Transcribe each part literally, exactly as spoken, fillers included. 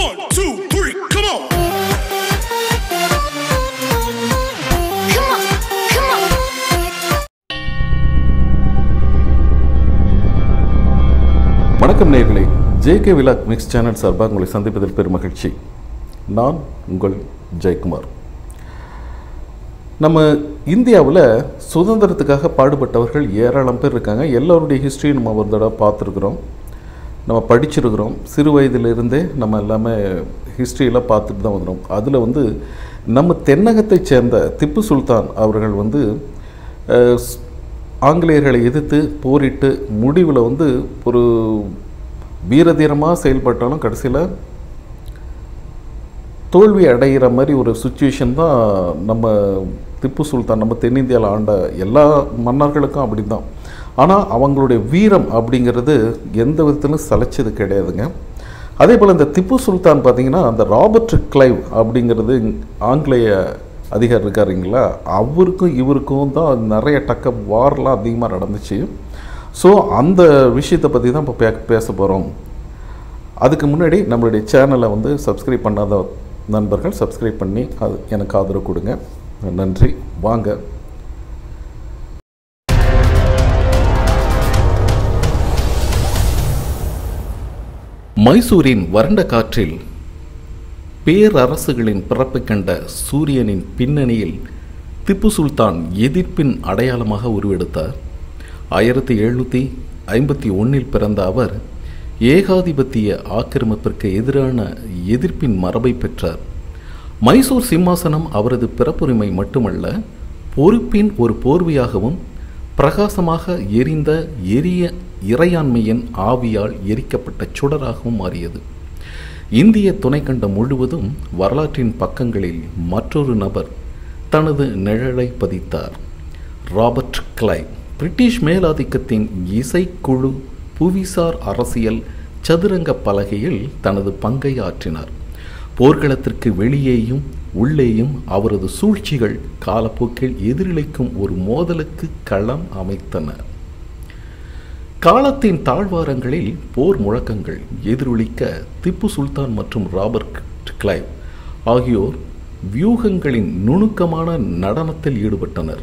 One, two, three, come on! Come on, come on! வணக்கம் நேயர்களே, J K vlog mix channel சார்பாக உங்களை சந்திப்பதில் பெரும் மகிழ்ச்சி. நான் உங்கள் ஜெயக்குமார். நம்ம இந்தியாவில் சுதந்திரத்துக்காக பாடுபட்டவர்கள் ஏராளம் பேர் இருக்காங்க. எல்லோருடைய ஹிஸ்ட்ரியும் நம்ம ஒரு தடவை பார்த்துருக்குறோம், நம்ம படிச்சிருக்கிறோம். சிறு வயதிலிருந்தே நம்ம எல்லாமே ஹிஸ்ட்ரியெல்லாம் பார்த்துட்டு தான் வந்துடும். அதில் வந்து நம்ம தென்னகத்தை சேர்ந்த திப்பு சுல்தான் அவர்கள் வந்து ஆங்கிலேயர்களை எதிர்த்து போரிட்டு முடிவில் வந்து ஒரு வீரதீரமாக செயல்பட்டாலும் கடைசியில் தோல்வி அடைகிற மாதிரி ஒரு சுச்சுவேஷன் தான் நம்ம திப்பு சுல்தான் நம்ம தென்னிந்தியாவில் ஆண்ட எல்லா மன்னர்களுக்கும் அப்படி தான். ஆனால் அவங்களுடைய வீரம் அப்படிங்கிறது எந்த விதத்திலும் சளைச்சது கிடையாதுங்க. அதே போல் இந்த திப்பு சுல்தான் பார்த்திங்கன்னா அந்த ராபர்ட் கிளைவ் அப்படிங்கிறது ஆங்கிலேய அதிகாரி இருக்காருங்களா, அவருக்கும் இவருக்கும் தான் நிறைய டக்க வார்லாம் அதிகமாக நடந்துச்சு. ஸோ அந்த விஷயத்தை பற்றி தான் இப்போ பே பேச போகிறோம். அதுக்கு முன்னாடி நம்மளுடைய சேனலை வந்து சப்ஸ்கிரைப் பண்ணாத நண்பர்கள் சப்ஸ்கிரைப் பண்ணி அது எனக்கு ஆதரவு கொடுங்க. நன்றி. வாங்க, மைசூரின் வறண்ட காற்றில் பேரரசுகளின் பிறப்பு கண்ட சூரியனின் பின்னணியில் திப்பு சுல்தான் எதிர்ப்பின் அடையாளமாக உருவெடுத்தார். ஆயிரத்தி எழுநூற்றி ஐம்பத்தி ஒன்றில் பிறந்த அவர் ஏகாதிபத்திய ஆக்கிரமிப்பிற்கு எதிரான எதிர்ப்பின் மரபை பெற்றார். மைசூர் சிம்மாசனம் அவரது பிறப்புரிமை மட்டுமல்ல, பொறுப்பின் ஒரு போர்வையாகவும் பிரகாசமாக எரிந்த எரிய இறையாண்மையின் ஆவியால் எரிக்கப்பட்ட சுடராகவும் மாறியது. இந்திய துணைக்கண்டம் முழுவதும் வரலாற்றின் பக்கங்களில் மற்றொரு நபர் தனது நிழலை பதித்தார். ராபர்ட் கிளைவ் பிரிட்டிஷ் மேலாதிக்கத்தின் இசைக்குழு புவிசார் அரசியல் சதுரங்க பலகையில் தனது பங்கை ஆற்றினார். போர்க்களத்திற்கு வெளியேயும் உள்ளேயும் அவரது சூழ்ச்சிகள் காலப்போக்கில் எதிரொலிக்கும் ஒரு மோதலுக்கு களம் அமைத்தன. காலத்தின் தாழ்வாரங்களில் போர் முழக்கங்கள் எதிரொலிக்க திப்பு சுல்தான் மற்றும் ராபர்ட் கிளைவ் ஆகியோர் வியூகங்களின் நுணுக்கமான நடனத்தில் ஈடுபட்டனர்.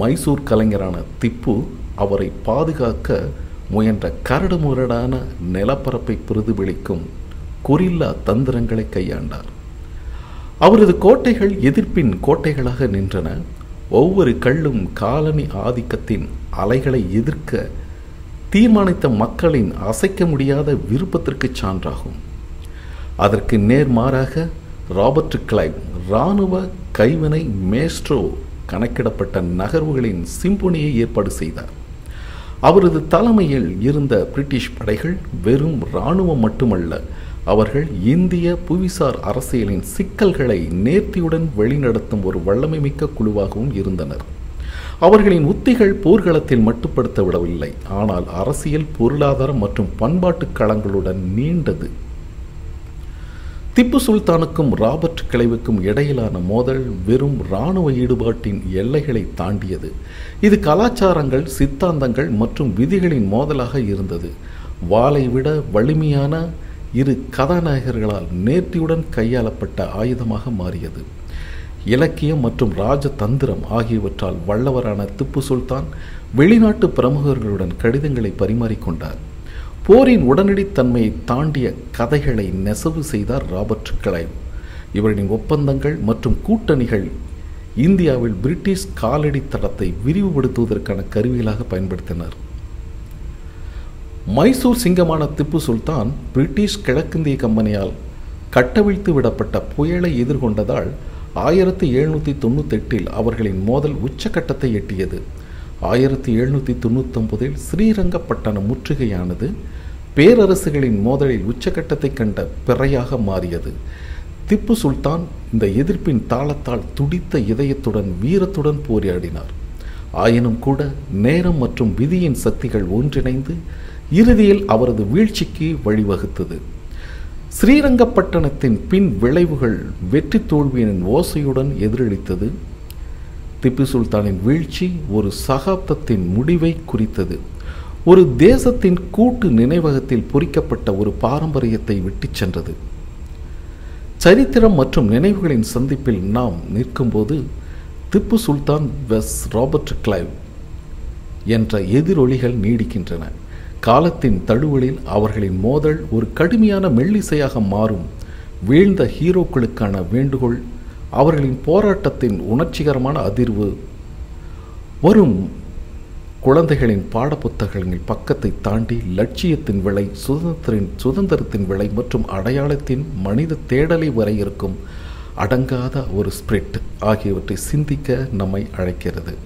மைசூர் கலைஞரான திப்பு அவரை பாதுகாக்க முயன்ற கரடுமுரடான நிலப்பரப்பை பிரதிபலிக்கும் கொரில்லா தந்திரங்களை கையாண்டார். அவரது கோட்டைகள் எதிர்ப்பின் கோட்டைகளாக நின்றன. ஒவ்வொரு கல்லும் காலனி ஆதிக்கத்தின் அலைகளை எதிர்க்க தீர்மானித்த மக்களின் அசைக்க முடியாத விருப்பத்திற்கு சான்றாகும். அதற்கு நேர்மாறாக ராபர்ட் கிளைவ் இராணுவ கைவினை மேஸ்ட்ரோ கணக்கிடப்பட்ட நகர்வுகளின் சிம்பொனியை ஏற்பாடு செய்தார். அவரது தலைமையில் இருந்த பிரிட்டிஷ் படைகள் வெறும் இராணுவம் மட்டுமல்ல, அவர்கள் இந்திய புவிசார் அரசியலின் சிக்கல்களை நேர்த்தியுடன் வழிநடத்தும் ஒரு வல்லமை மிக்க குழுவாகவும் இருந்தனர். அவர்களின் உத்திகள் போர்க்களத்தில் மட்டுப்படுத்த விடவில்லை, ஆனால் அரசியல், பொருளாதாரம் மற்றும் பண்பாட்டு களங்களுடன் நீண்டது. திப்பு சுல்தானுக்கும் ராபர்ட் கிளைவுக்கும் இடையிலான மோதல் வெறும் இராணுவ ஈடுபாட்டின் எல்லைகளை தாண்டியது. இது கலாச்சாரங்கள், சித்தாந்தங்கள் மற்றும் விதிகளின் மோதலாக இருந்தது. வாளை விட வலிமையான இரு கதாநாயகர்களால் நேர்த்தியுடன் கையாளப்பட்ட ஆயுதமாக மாறியது. இலக்கியம் மற்றும் ராஜதந்திரம் ஆகியவற்றால் வல்லவரான திப்பு சுல்தான் வெளிநாட்டு பிரமுகர்களுடன் கடிதங்களை பரிமாறிக்கொண்டார். போரின் உடனடி தன்மையை தாண்டிய கதைகளை நெசவு செய்தார் ராபர்ட் கிளைவ். இவரின் ஒப்பந்தங்கள் மற்றும் கூட்டணிகள் இந்தியாவில் பிரிட்டிஷ் காலடி தடத்தை விரிவுபடுத்துவதற்கான கருவிகளாக பயன்படுத்தினர். மைசூர் சிங்கமான திப்பு சுல்தான் பிரிட்டிஷ் கிழக்கிந்திய கம்பெனியால் கட்டவிழ்த்து விடப்பட்ட புயலை எதிர்கொண்டதால் ஆயிரத்தி எழுநூற்றி தொண்ணூத்தெட்டில் அவர்களின் மோதல் உச்சக்கட்டத்தை எட்டியது. ஆயிரத்தி எழுநூற்றி தொண்ணூத்தொம்பதில் ஸ்ரீரங்கப்பட்டணம் முற்றுகையானது பேரரசுகளின் மோதலில் உச்சக்கட்டத்தை கண்ட பிறையாக மாறியது. திப்பு சுல்தான் இந்த எதிர்ப்பின் தாளத்தால் துடித்த இதயத்துடன் வீரத்துடன் போராடினார். ஆயினும் கூட நேரம் மற்றும் விதியின் சக்திகள் ஒன்றிணைந்து இறுதியில் அவரது வீழ்ச்சிக்கு வழிவகுத்தது. ஸ்ரீரங்கப்பட்டணத்தின் பின் விளைவுகள் வெற்றி தோல்வியின் ஓசையுடன் எதிரொலித்தது. திப்பு சுல்தானின் வீழ்ச்சி ஒரு சகாப்தத்தின் முடிவை குறித்தது. ஒரு தேசத்தின் கூட்டு நினைவகத்தில் பொறிக்கப்பட்ட ஒரு பாரம்பரியத்தை விட்டு சென்றது. சரித்திரம் மற்றும் நினைவுகளின் சந்திப்பில் நாம் நிற்கும்போது Tipu Sultan vs Robert Clive என்ற எதிரொலிகள் நீடிக்கின்றன. காலத்தின் தழுவலில் அவர்களின் மோதல் ஒரு கடுமையான மெல்லிசையாக மாறும். வீழ்ந்த ஹீரோக்களுக்கான வேண்டுகோள், அவர்களின் போராட்டத்தின் உணர்ச்சிகரமான அதிர்வு, வரும் குழந்தைகளின் பாடப்புத்தகங்களின் பக்கத்தை தாண்டி லட்சியத்தின் விலை, சுதந்திரத்தின் சுதந்திரத்தின் விலை மற்றும் அடையாளத்தின் மனித தேடலை வரை இருக்கும் அடங்காத ஒரு ஸ்பிரிட் ஆகியவற்றை சிந்திக்க நம்மை அழைக்கிறது.